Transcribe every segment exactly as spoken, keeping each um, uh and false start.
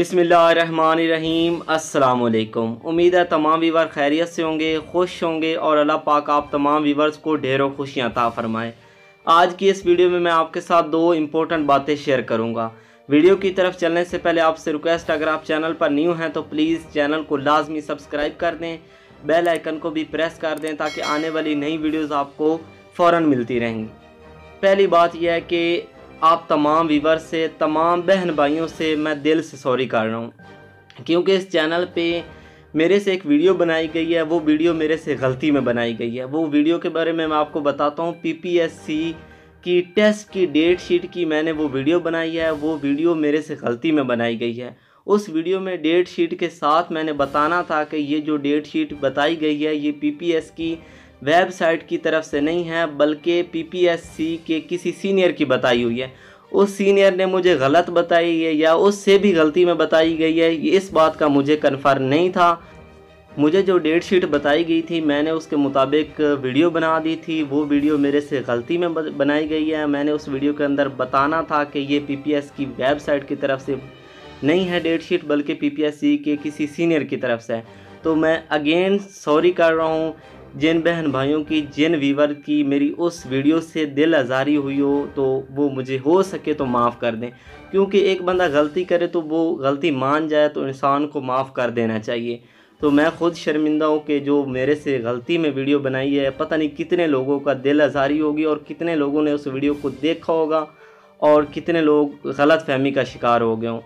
बिस्मिल्लाहिर्रहमानिर्रहीम। अस्सलाम वालेकुम। उम्मीद है तमाम वीवर खैरियत से होंगे, खुश होंगे और अल्लाह पाक आप तमाम वीवर्स को ढेरों खुशियाँ अता फ़रमाए। आज की इस वीडियो में मैं आपके साथ दो इम्पोर्टेंट बातें शेयर करूँगा। वीडियो की तरफ चलने से पहले आपसे रिक्वेस्ट, अगर आप चैनल पर न्यू हैं तो प्लीज़ चैनल को लाजमी सब्सक्राइब कर दें, बेल आइकन को भी प्रेस कर दें ताकि आने वाली नई वीडियोज़ आपको फ़ौरन मिलती रहेंगी। पहली बात यह है कि आप तमाम वीवर से, तमाम बहन भाइयों से मैं दिल से सॉरी कर रहा हूँ, क्योंकि इस चैनल पे मेरे से एक वीडियो बनाई गई है, वो वीडियो मेरे से गलती में बनाई गई है। वो वीडियो के बारे में मैं आपको बताता हूँ। पीपीएससी की टेस्ट की डेट शीट की मैंने वो वीडियो बनाई है, वो वीडियो मेरे से गलती में बनाई गई है। उस वीडियो में डेट शीट के साथ मैंने बताना था कि ये जो डेट शीट बताई गई है ये पीपीएस की वेबसाइट की तरफ से नहीं है, बल्कि पीपीएससी के किसी सीनियर की बताई हुई है। उस सीनियर ने मुझे गलत बताई है या उससे भी गलती में बताई गई है, इस बात का मुझे कन्फर्म नहीं था। मुझे जो डेट शीट बताई गई थी मैंने उसके मुताबिक वीडियो बना दी थी, वो वीडियो मेरे से गलती में बनाई गई है। मैंने उस वीडियो के अंदर बताना था कि ये पीपीएस की वेबसाइट की तरफ से नहीं है डेट शीट, बल्कि पीपीएससी के किसी सीनियर की तरफ से है। तो मैं अगेन सॉरी कर रहा हूँ जिन बहन भाइयों की, जिन वीवर की मेरी उस वीडियो से दिल आज़ारी हुई हो, तो वो मुझे हो सके तो माफ़ कर दें, क्योंकि एक बंदा गलती करे तो वो गलती मान जाए तो इंसान को माफ़ कर देना चाहिए। तो मैं ख़ुद शर्मिंदा हूँ कि जो मेरे से गलती में वीडियो बनाई है, पता नहीं कितने लोगों का दिल आज़ारी होगी और कितने लोगों ने उस वीडियो को देखा होगा और कितने लोग गलत फहमी का शिकार हो गए हों।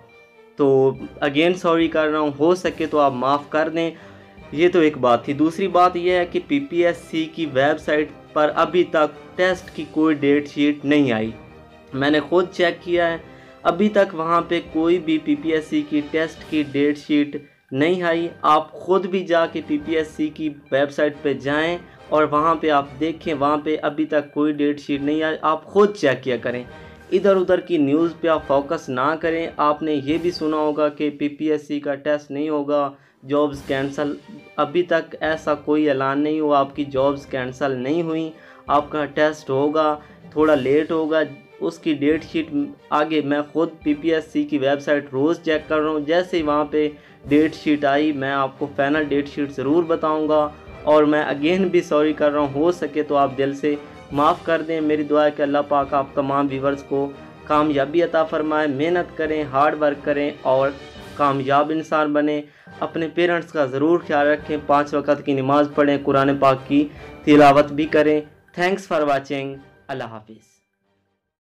तो अगेन सॉरी कर रहा हूँ, हो सके तो आप माफ़ कर दें। ये तो एक बात थी। दूसरी बात यह है कि पीपीएससी की वेबसाइट पर अभी तक टेस्ट की कोई डेट शीट नहीं आई। मैंने खुद चेक किया है, अभी तक वहाँ पे कोई भी पीपीएससी की टेस्ट की डेट शीट नहीं आई। आप ख़ुद भी जाके पीपीएससी की वेबसाइट पे जाएं और वहाँ पे आप देखें, वहाँ पे अभी तक कोई डेट शीट नहीं आई। आप ख़ुद चेक किया करें, इधर उधर की न्यूज़ पे आप फोकस ना करें। आपने ये भी सुना होगा कि पीपीएससी का टेस्ट नहीं होगा, जॉब्स कैंसिल। अभी तक ऐसा कोई ऐलान नहीं हुआ, आपकी जॉब्स कैंसिल नहीं हुई। आपका टेस्ट होगा, थोड़ा लेट होगा, उसकी डेट शीट आगे। मैं ख़ुद पीपीएससी की वेबसाइट रोज़ चेक कर रहा हूँ, जैसे ही वहाँ पे डेट शीट आई मैं आपको फाइनल डेट शीट ज़रूर बताऊँगा। और मैं अगेन भी सॉरी कर रहा हूँ, हो सके तो आप दिल से माफ़ कर दें। मेरी दुआ है कि अल्लाह पाक आप तमाम व्यूअर्स को कामयाबी अता फ़रमाए। मेहनत करें, हार्ड वर्क करें और कामयाब इंसान बने। अपने पेरेंट्स का ज़रूर ख्याल रखें, पाँच वक़्त की नमाज़ पढ़ें, कुरान पाक की तिलावत भी करें। Thanks for watching. अल्लाह हाफिज़।